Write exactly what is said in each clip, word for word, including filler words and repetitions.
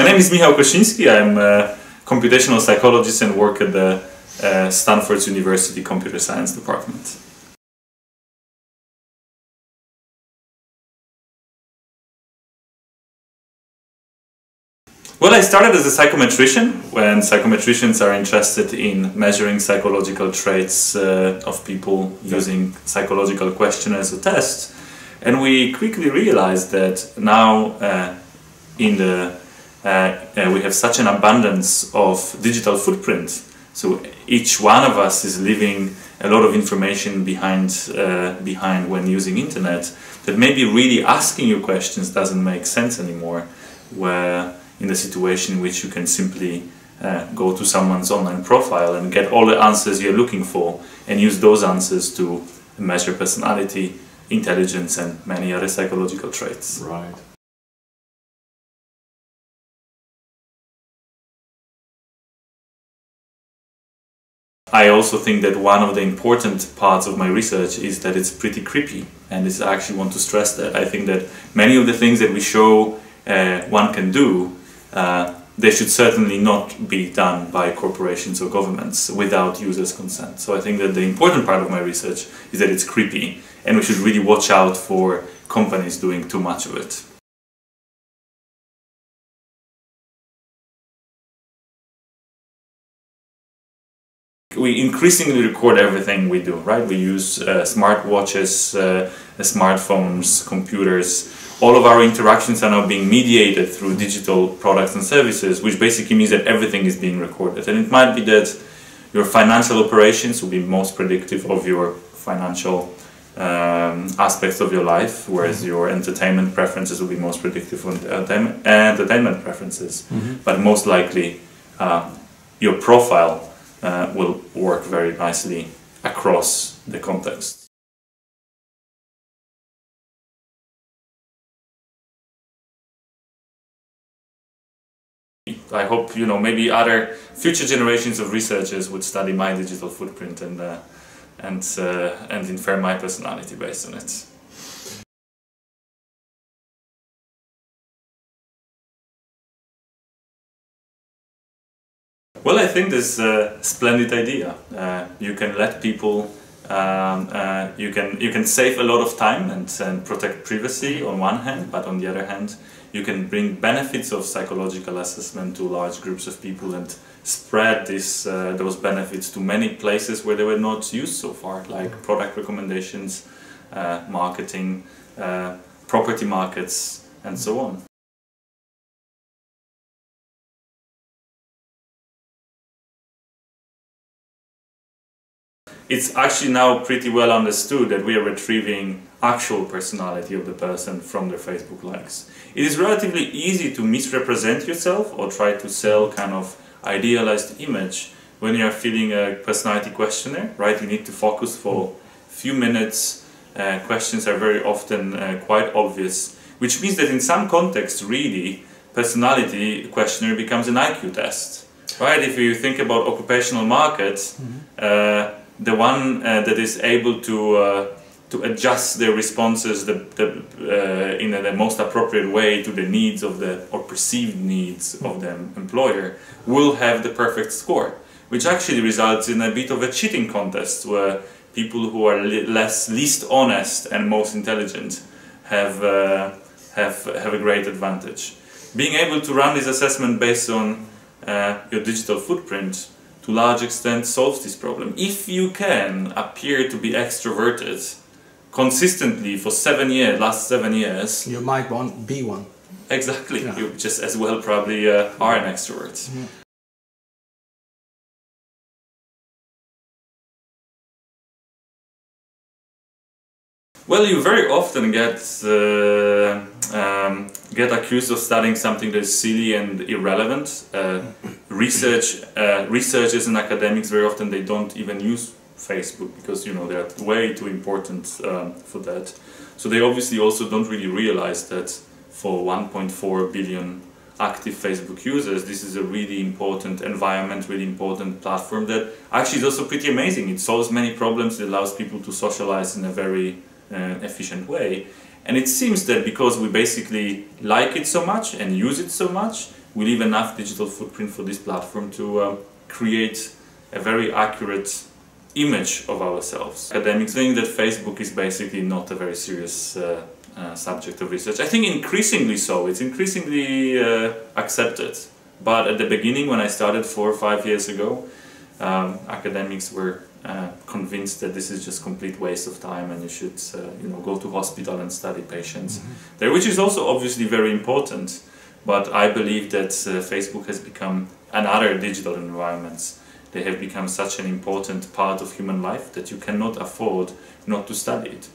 My name is Michal Kosinski. I'm a computational psychologist and work at the uh, Stanford University Computer Science Department. Well, I started as a psychometrician, when psychometricians are interested in measuring psychological traits uh, of people using psychological questionnaires or tests. And we quickly realized that now uh, in the, uh, uh, we have such an abundance of digital footprints. So each one of us is leaving a lot of information behind, uh, behind when using internet, that maybe really asking you questions doesn't make sense anymore. Where in the situation in which you can simply uh, go to someone's online profile and get all the answers you're looking for and use those answers to measure personality, intelligence and many other psychological traits. Right. I also think that one of the important parts of my research is that it's pretty creepy, and this, I actually want to stress that. I think that many of the things that we show uh, one can do Uh, they should certainly not be done by corporations or governments without users' consent. So I think that the important part of my research is that it's creepy, and we should really watch out for companies doing too much of it. We increasingly record everything we do, right? We use uh, smartwatches, uh, smartphones, computers. All of our interactions are now being mediated through digital products and services, which basically means that everything is being recorded. And it might be that your financial operations will be most predictive of your financial um, aspects of your life, whereas mm-hmm. your entertainment preferences will be most predictive of entertainment preferences. Mm-hmm. But most likely, uh, your profile uh, will work very nicely across the context. I hope, you know, maybe other future generations of researchers would study my digital footprint and, uh, and, uh, and infer my personality based on it. Well, I think this is a splendid idea. Uh, you can let people, um, uh, you, can, you can save a lot of time and, and protect privacy on one hand, but on the other hand, you can bring benefits of psychological assessment to large groups of people and spread this, uh, those benefits to many places where they were not used so far, like product recommendations, uh, marketing, uh, property markets, and so on. It's actually now pretty well understood that we are retrieving actual personality of the person from their Facebook likes. It is relatively easy to misrepresent yourself or try to sell kind of idealized image when you are filling a personality questionnaire, right? You need to focus for a few minutes. Uh, questions are very often uh, quite obvious, which means that in some contexts, really, personality questionnaire becomes an I Q test, right? If you think about occupational markets, mm-hmm. uh, the one uh, that is able to uh, to adjust their responses the, the, uh, in the most appropriate way to the needs of the or perceived needs of the employer will have the perfect score, which actually results in a bit of a cheating contest where people who are le less least honest and most intelligent have uh, have have a great advantage. Being able to run this assessment based on uh, your digital footprint, to a large extent, solves this problem. If you can appear to be extroverted consistently for seven years, last seven years... You might want be one. Exactly. Yeah. You just as well probably uh, are an extrovert. Yeah. Well, you very often get uh, um, get accused of studying something that is silly and irrelevant. Uh, research uh, researchers and academics very often they don't even use Facebook because you know they're way too important um, for that. So they obviously also don't really realize that for one point four billion active Facebook users, this is a really important environment, really important platform that actually is also pretty amazing. It solves many problems. It allows people to socialize in a very Uh, efficient way, And it seems that because we basically like it so much and use it so much, we leave enough digital footprint for this platform to uh, create a very accurate image of ourselves. Academics think that Facebook is basically not a very serious uh, uh, subject of research. I think increasingly so, it's increasingly uh, accepted. But at the beginning, when I started four or five years ago, um, academics were uh, convinced that this is just complete waste of time and you should uh, you know, go to hospital and study patients, mm-hmm. there, which is also obviously very important. But I believe that uh, Facebook has become another digital environment. They have become such an important part of human life that you cannot afford not to study it.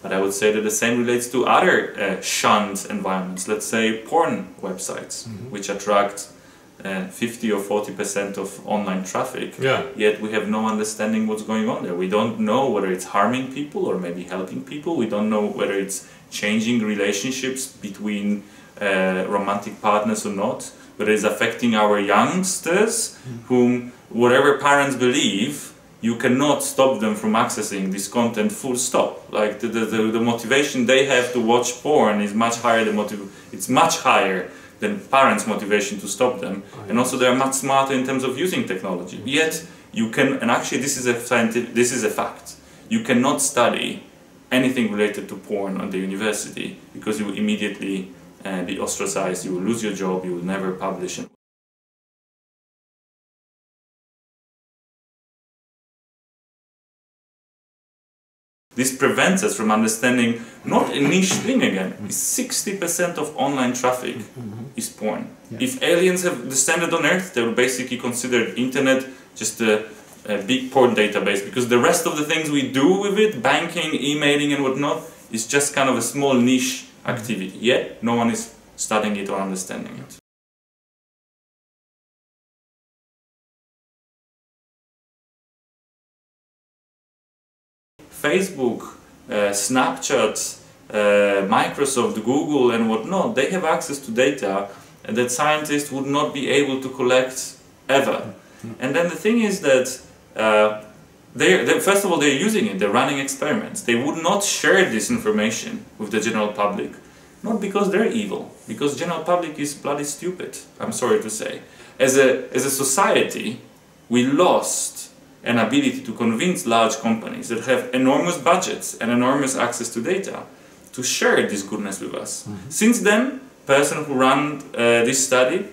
But I would say that the same relates to other uh, shunned environments, let's say porn websites, mm-hmm. which attract uh, fifty or forty percent of online traffic, yeah. yet we have no understanding what's going on there. We don't know whether it's harming people or maybe helping people. We don't know whether it's changing relationships between uh, romantic partners or not, whether it's affecting our youngsters, mm-hmm. whom whatever parents believe, you cannot stop them from accessing this content full stop. Like the, the, the motivation they have to watch porn is much higher than motiv it's much higher than parents' motivation to stop them. Oh, yes. And also they are much smarter in terms of using technology. Yes. Yet you can, and actually this is a scientific, this is a fact. You cannot study anything related to porn at the university because you will immediately uh, be ostracized, you will lose your job, you will never publish. This prevents us from understanding not a niche thing again. sixty percent of online traffic mm-hmm. is porn. Yeah. If aliens have descended on Earth, they would basically consider internet just a, a big porn database, because the rest of the things we do with it, banking, emailing and whatnot, is just kind of a small niche activity. Yet no one is studying it or understanding it. Facebook, uh, Snapchat, uh, Microsoft, Google and whatnot, they have access to data that scientists would not be able to collect ever. And then the thing is that, uh, they're, they're, first of all, they're using it, they're running experiments. They would not share this information with the general public, not because they're evil, because the general public is bloody stupid, I'm sorry to say. As a, as a society, we lost an ability to convince large companies that have enormous budgets and enormous access to data to share this goodness with us. Mm-hmm. Since then, the person who ran uh, this study,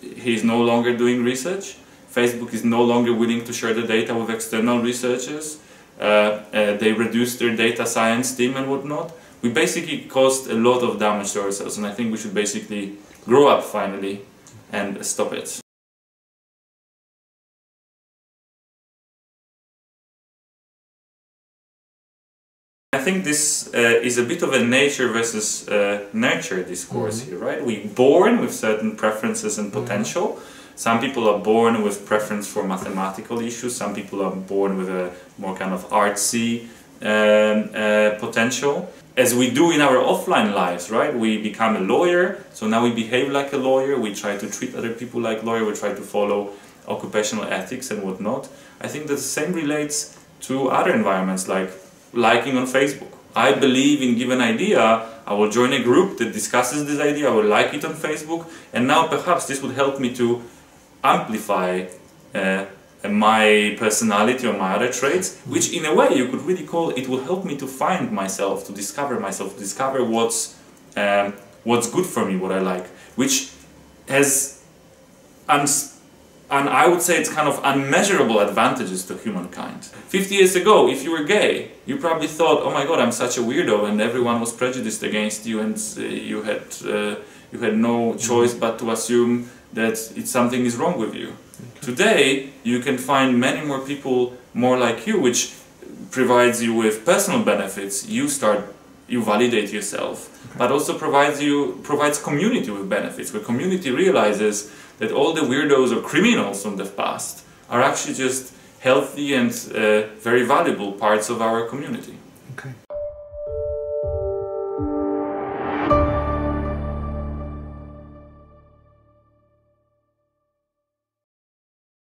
he is no longer doing research. Facebook is no longer willing to share the data with external researchers. Uh, uh, they reduced their data science team and whatnot. We basically caused a lot of damage to ourselves, and I think we should basically grow up finally and stop it. I think this uh, is a bit of a nature versus uh, nurture discourse mm-hmm. here, right? We're born with certain preferences and potential. Mm-hmm. Some people are born with preference for mathematical issues, some people are born with a more kind of artsy um, uh, potential. As we do in our offline lives, right? We become a lawyer, so now we behave like a lawyer, we try to treat other people like lawyers, we try to follow occupational ethics and whatnot. I think that the same relates to other environments like liking on Facebook. I believe in given idea, I will join a group that discusses this idea, I will like it on Facebook, and now perhaps this would help me to amplify uh, my personality or my other traits, which in a way you could really call, it will help me to find myself, to discover myself, to discover what's, um, what's good for me, what I like, which has, and I would say it's kind of unmeasurable advantages to humankind. fifty years ago, if you were gay, you probably thought, oh my god, I'm such a weirdo, and everyone was prejudiced against you, and uh, you had uh, you had no choice but to assume that it's, something is wrong with you. Okay. Today, you can find many more people more like you, which provides you with personal benefits. You start, you validate yourself, okay. but also provides you provides community with benefits, where community realizes that all the weirdos or criminals from the past are actually just healthy and uh, very valuable parts of our community. Okay.